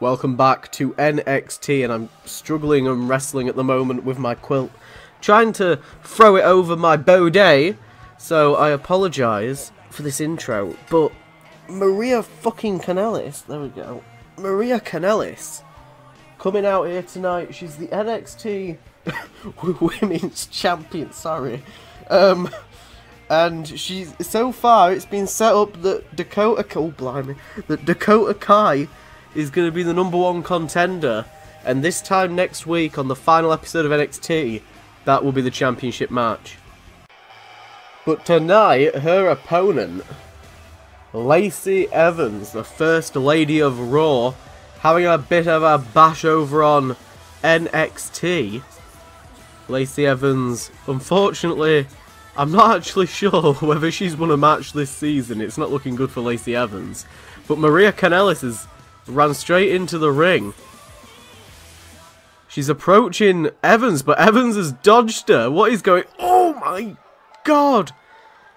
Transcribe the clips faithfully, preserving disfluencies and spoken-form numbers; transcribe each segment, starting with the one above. Welcome back to N X T, and I'm struggling and wrestling at the moment with my quilt, trying to throw it over my bidet, so I apologise for this intro, but Maria fucking Kanellis, there we go, Maria Kanellis, coming out here tonight. She's the N X T Women's Champion, sorry, um, and she's, so far it's been set up that Dakota, oh blimey, that Dakota Kai is going to be the number one contender, and this time next week on the final episode of N X T, that will be the championship match. But tonight, her opponent, Lacey Evans, the First Lady of Raw, having a bit of a bash over on N X T. Lacey Evans, unfortunately, I'm not actually sure whether she's won a match this season. It's not looking good for Lacey Evans. But Maria Kanellis is ran straight into the ring. She's approaching Evans, but Evans has dodged her. What is going... Oh my god!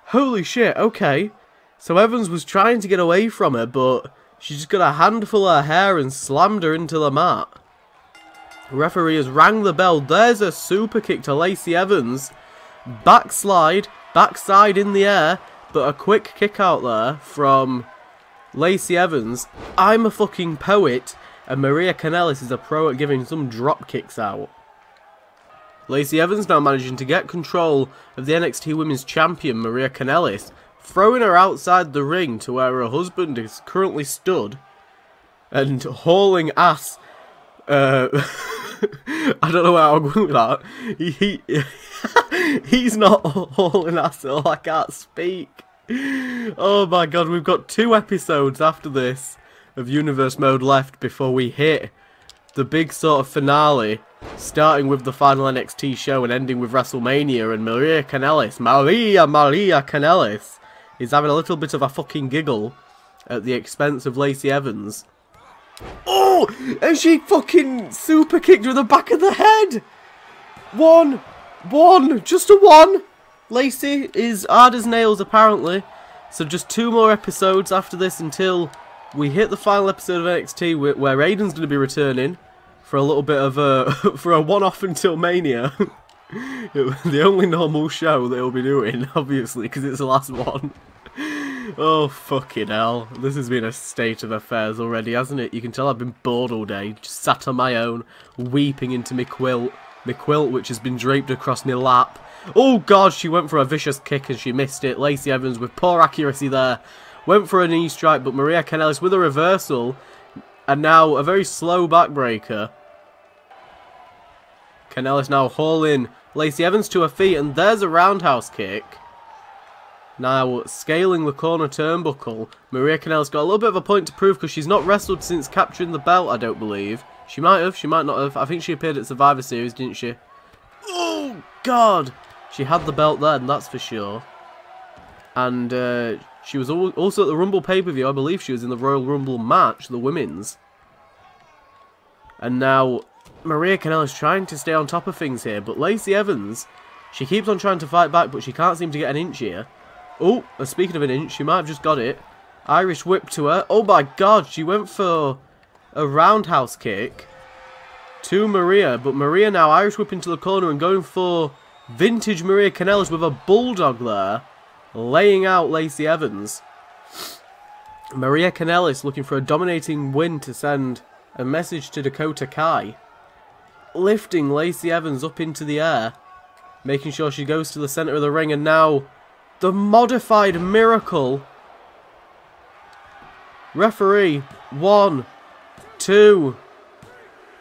Holy shit, okay. So Evans was trying to get away from her, but she just got a handful of hair and slammed her into the mat. The referee has rang the bell. There's a super kick to Lacey Evans. Backslide, backside in the air, but a quick kick out there from Lacey Evans. I'm a fucking poet, and Maria Kanellis is a pro at giving some drop kicks out. Lacey Evans now managing to get control of the N X T Women's Champion Maria Kanellis, throwing her outside the ring to where her husband is currently stood, and hauling ass. Uh, I don't know where I'm going with that. He, he, he's not hauling ass at all. I can't speak. Oh my god, we've got two episodes after this of Universe Mode left before we hit the big sort of finale, starting with the final N X T show and ending with WrestleMania, and Maria Kanellis, Maria, Maria Kanellis, is having a little bit of a fucking giggle at the expense of Lacey Evans. Oh! And she fucking super kicked her in the back of the head! One! One! Just a one! Lacey is hard as nails apparently, so just two more episodes after this until we hit the final episode of N X T where Aiden's going to be returning for a little bit of a, for a one-off until Mania. The only normal show that he'll be doing, obviously, because it's the last one. Oh fucking hell, this has been a state of affairs already, hasn't it? You can tell I've been bored all day, just sat on my own, weeping into my quilt. My quilt which has been draped across my lap. Oh god, she went for a vicious kick and she missed it. Lacey Evans with poor accuracy there. Went for a knee strike, but Maria Kanellis with a reversal. And now a very slow backbreaker. Kanellis now hauling Lacey Evans to her feet, and there's a roundhouse kick. Now scaling the corner turnbuckle. Maria Kanellis got a little bit of a point to prove because she's not wrestled since capturing the belt, I don't believe. She might have, she might not have. I think she appeared at Survivor Series, didn't she? Oh, God! She had the belt then, that's for sure. And uh, she was al also at the Rumble pay-per-view. I believe she was in the Royal Rumble match, the women's. And now, Maria Kanellis trying to stay on top of things here. But Lacey Evans, she keeps on trying to fight back, but she can't seem to get an inch here. Oh, speaking of an inch, she might have just got it. Irish whip to her. Oh, my God, she went for a roundhouse kick to Maria, but Maria now Irish whip into the corner and going for vintage Maria Kanellis with a bulldog there, laying out Lacey Evans. Maria Kanellis looking for a dominating win to send a message to Dakota Kai, lifting Lacey Evans up into the air, making sure she goes to the centre of the ring, and now the modified miracle. Referee, one, two,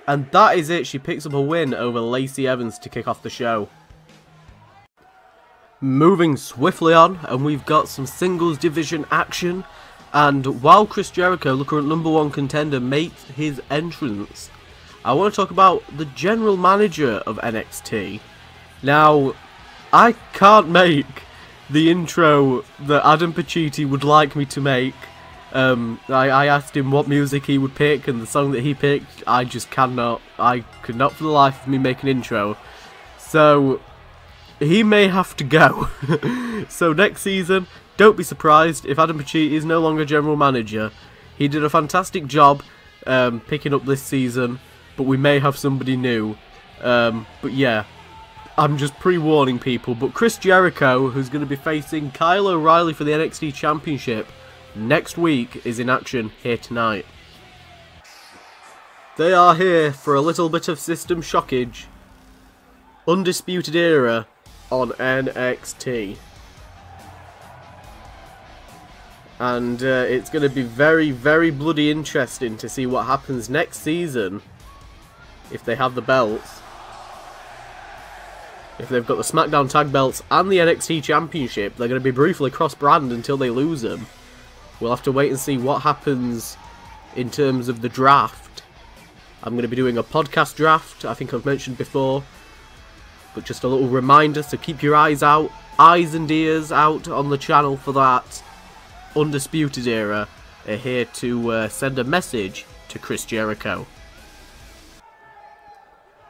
and that is it. She picks up a win over Lacey Evans to kick off the show. Moving swiftly on, and we've got some singles division action, and while Chris Jericho, the current number one contender, makes his entrance, I want to talk about the general manager of N X T. Now, I can't make the intro that Adam Pacitti would like me to make. Um, I, I asked him what music he would pick, and the song that he picked, I just cannot, I could not for the life of me make an intro. So, he may have to go. So next season, don't be surprised if Adam Pache is no longer general manager. He did a fantastic job um, picking up this season, but we may have somebody new. Um, but yeah, I'm just pre-warning people. But Chris Jericho, who's going to be facing Kyle O'Reilly for the N X T Championship next week, is in action here tonight. They are here for a little bit of system shockage. Undisputed Era on N X T. And uh, it's going to be very, very bloody interesting to see what happens next season if they have the belts. If they've got the SmackDown tag belts and the N X T Championship, they're going to be briefly cross-brand until they lose them. We'll have to wait and see what happens in terms of the draft. I'm going to be doing a podcast draft, I think I've mentioned before. But just a little reminder, so keep your eyes out, eyes and ears out on the channel for that. Undisputed Era are here to uh, send a message to Chris Jericho.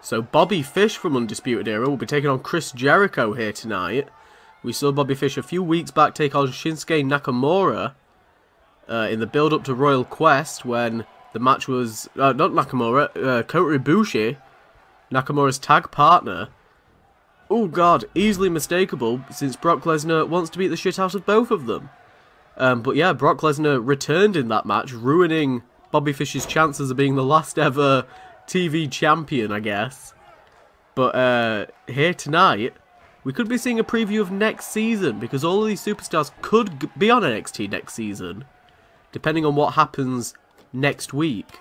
So Bobby Fish from Undisputed Era will be taking on Chris Jericho here tonight. We saw Bobby Fish a few weeks back take on Shinsuke Nakamura uh, in the build-up to Royal Quest when the match was... Uh, not Nakamura, uh, Kota Ibushi, Nakamura's tag partner. Oh god, easily mistakable since Brock Lesnar wants to beat the shit out of both of them. Um, but yeah, Brock Lesnar returned in that match, ruining Bobby Fish's chances of being the last ever T V champion, I guess. But uh, here tonight, we could be seeing a preview of next season, because all of these superstars could be on N X T next season, depending on what happens next week.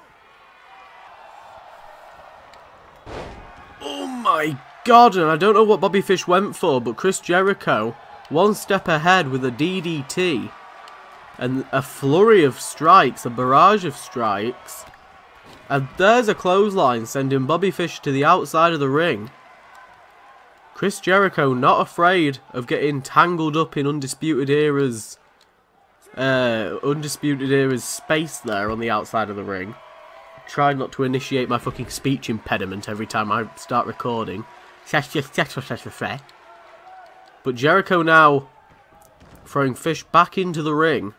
Oh my god, and I don't know what Bobby Fish went for, but Chris Jericho, one step ahead with a D D T. And a flurry of strikes, a barrage of strikes. And there's a clothesline sending Bobby Fish to the outside of the ring. Chris Jericho not afraid of getting tangled up in Undisputed Era's uh, Undisputed Era's space there on the outside of the ring. Try not to initiate my fucking speech impediment every time I start recording. But Jericho now throwing Fish back into the ring,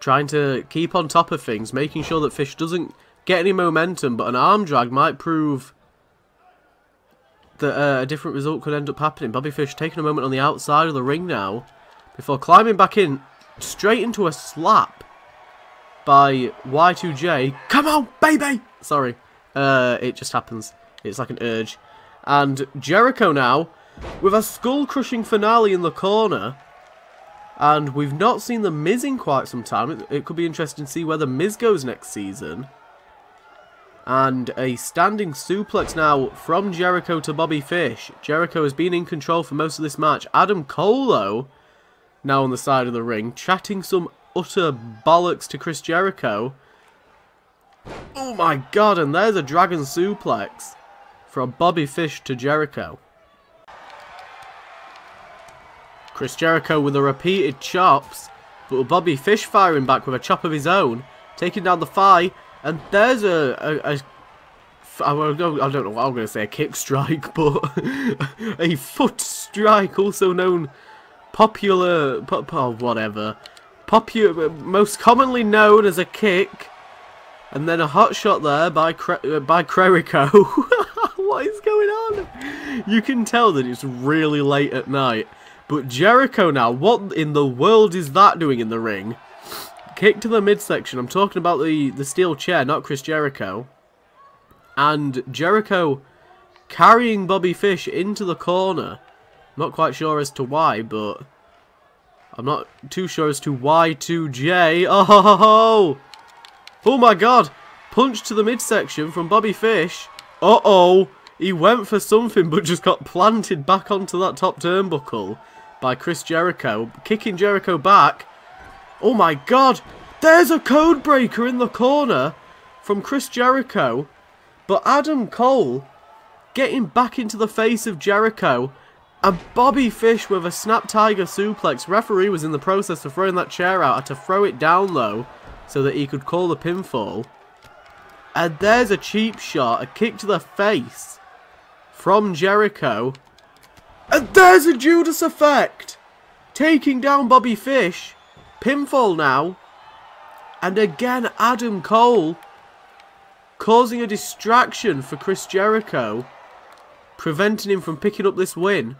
trying to keep on top of things, making sure that Fish doesn't get any momentum, but an arm drag might prove that uh, a different result could end up happening. Bobby Fish taking a moment on the outside of the ring now, before climbing back in, straight into a slap by Y two J. Come on, baby! Sorry, uh, it just happens. It's like an urge. And Jericho now, with a skull-crushing finale in the corner. And we've not seen the Miz in quite some time. It, it could be interesting to see where the Miz goes next season. And a standing suplex now from Jericho to Bobby Fish. Jericho has been in control for most of this match. Adam Cole, though, now on the side of the ring, chatting some utter bollocks to Chris Jericho. Oh my god, and there's a dragon suplex from Bobby Fish to Jericho. Chris Jericho with the repeated chops, but Bobby Fish firing back with a chop of his own, taking down the thigh, and there's a, a, a I don't know what I'm going to say, a kick strike, but a foot strike, also known popular, pop, oh, whatever, popular, most commonly known as a kick, and then a hot shot there by by Jericho. What is going on? You can tell that it's really late at night. But Jericho now, what in the world is that doing in the ring? Kick to the midsection. I'm talking about the, the steel chair, not Chris Jericho. And Jericho carrying Bobby Fish into the corner. Not quite sure as to why, but I'm not too sure as to why Y two J. Oh, ho, ho, ho. Oh my god. Punch to the midsection from Bobby Fish. Uh-oh. He went for something but just got planted back onto that top turnbuckle by Chris Jericho, kicking Jericho back. Oh my god, there's a code breaker in the corner from Chris Jericho, but Adam Cole getting back into the face of Jericho, and Bobby Fish with a snap tiger suplex. Referee was in the process of throwing that chair out. I had to throw it down low so that he could call the pinfall, and there's a cheap shot, a kick to the face from Jericho, and there's a Judas effect, taking down Bobby Fish, pinfall now, and again Adam Cole causing a distraction for Chris Jericho, preventing him from picking up this win.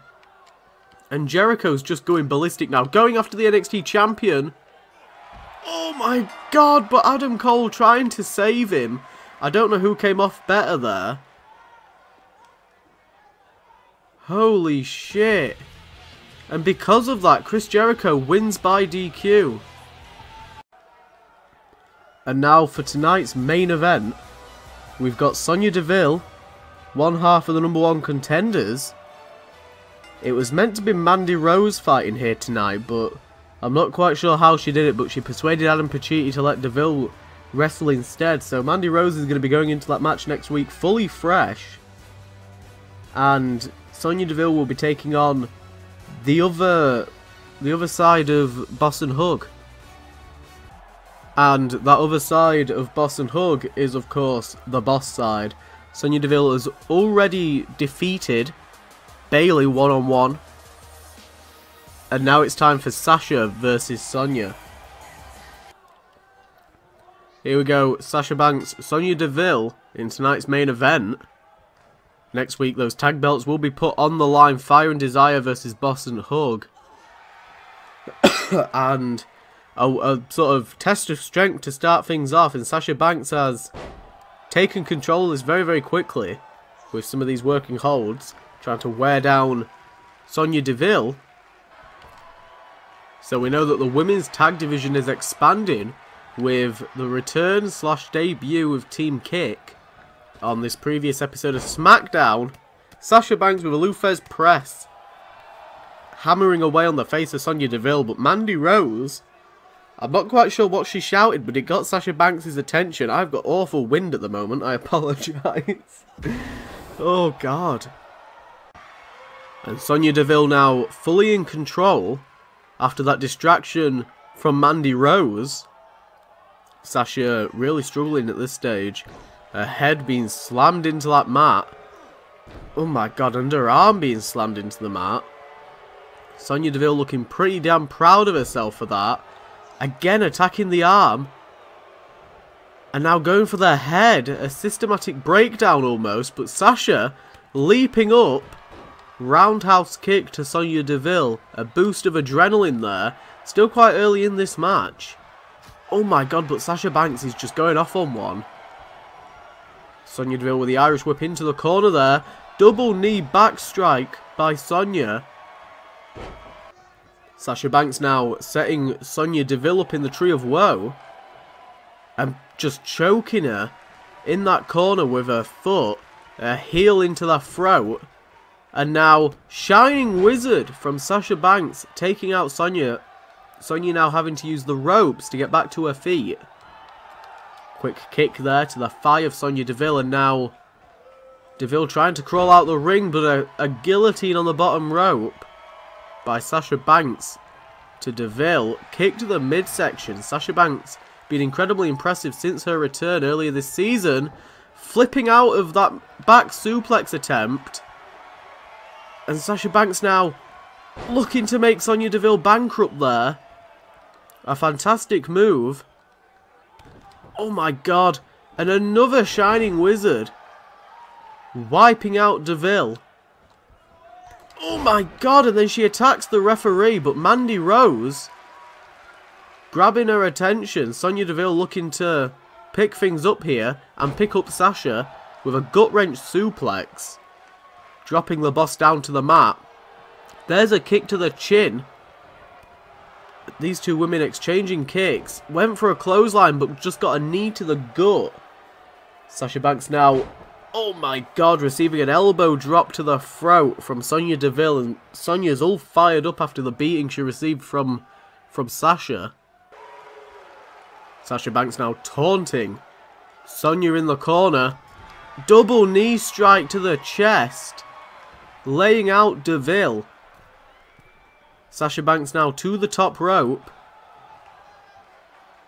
And Jericho's just going ballistic now, going after the N X T champion. Oh my god, but Adam Cole trying to save him. I don't know who came off better there. Holy shit. And because of that, Chris Jericho wins by D Q. And now for tonight's main event, we've got Sonya Deville, one half of the number one contenders. It was meant to be Mandy Rose fighting here tonight, but I'm not quite sure how she did it, but she persuaded Adam Pacitti to let Deville wrestle instead. So Mandy Rose is going to be going into that match next week fully fresh. And Sonya Deville will be taking on the other, the other side of Boss and Hug. And that other side of Boss and Hug is, of course, the Boss side. Sonya Deville has already defeated Bayley one on one. And now it's time for Sasha versus Sonya. Here we go, Sasha Banks, Sonya Deville in tonight's main event. Next week, those tag belts will be put on the line. Fire and Desire versus Boss and Hug. And A, a sort of test of strength to start things off, and Sasha Banks has taken control of this very very quickly with some of these working holds, trying to wear down Sonya Deville. So we know that the women's tag division is expanding with the return slash debut of Team Kick on this previous episode of SmackDown. Sasha Banks with a Lufez press, hammering away on the face of Sonya Deville, but Mandy Rose, I'm not quite sure what she shouted, but it got Sasha Banks' attention. I've got awful wind at the moment, I apologise. Oh, God. And Sonya Deville now fully in control after that distraction from Mandy Rose. Sasha really struggling at this stage. Her head being slammed into that mat. Oh, my God, and her arm being slammed into the mat. Sonya Deville looking pretty damn proud of herself for that. Again attacking the arm. And now going for their head. A systematic breakdown almost. But Sasha leaping up. Roundhouse kick to Sonya Deville. A boost of adrenaline there. Still quite early in this match. Oh my god, but Sasha Banks is just going off on one. Sonya Deville with the Irish whip into the corner there. Double knee back strike by Sonya. Sasha Banks now setting Sonya Deville up in the Tree of Woe and just choking her in that corner with her foot, her heel into the throat, and now Shining Wizard from Sasha Banks taking out Sonya. Sonya now having to use the ropes to get back to her feet. Quick kick there to the thigh of Sonya Deville, and now Deville trying to crawl out the ring, but a, a guillotine on the bottom rope by Sasha Banks to Deville. Kick to the midsection. Sasha Banks been incredibly impressive since her return earlier this season, flipping out of that back suplex attempt. And Sasha Banks now looking to make Sonya Deville bankrupt there. A fantastic move. Oh my god. And another Shining Wizard, wiping out Deville. Oh my god, and then she attacks the referee, but Mandy Rose grabbing her attention. Sonya Deville looking to pick things up here and pick up Sasha with a gut-wrench suplex, dropping the boss down to the mat. There's a kick to the chin. These two women exchanging kicks. Went for a clothesline, but just got a knee to the gut. Sasha Banks now, oh my god, receiving an elbow drop to the throat from Sonya Deville, and Sonya's all fired up after the beating she received from from Sasha. Sasha Banks now taunting Sonya in the corner. Double knee strike to the chest, laying out Deville. Sasha Banks now to the top rope,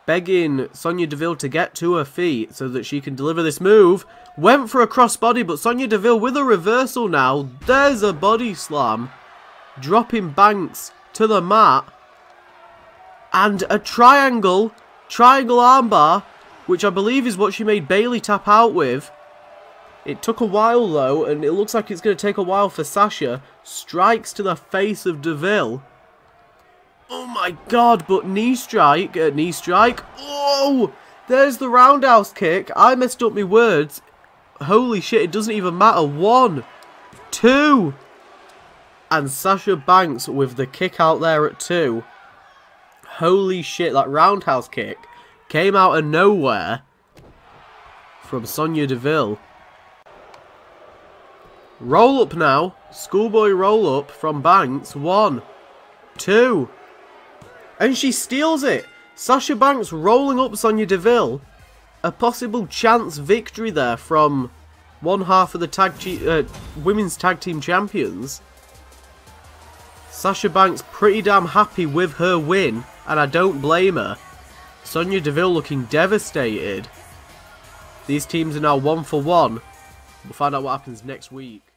begging Sonya Deville to get to her feet so that she can deliver this move. Went for a crossbody, but Sonya Deville with a reversal now. There's a body slam, dropping Banks to the mat. And a triangle, triangle armbar. which I believe is what she made Bayley tap out with. It took a while though, and it looks like it's going to take a while for Sasha. Strikes to the face of Deville. Oh my god, but knee strike, uh, knee strike. Oh, there's the roundhouse kick. I messed up my words. Holy shit, it doesn't even matter. One, two. And Sasha Banks with the kick out there at two. Holy shit, that roundhouse kick came out of nowhere from Sonya Deville. Roll up now. Schoolboy roll up from Banks. One. Two. And she steals it. Sasha Banks rolling up Sonya Deville. A possible chance victory there from one half of the tag uh, women's tag team champions. Sasha Banks pretty damn happy with her win. And I don't blame her. Sonya Deville looking devastated. These teams are now one for one. We'll find out what happens next week.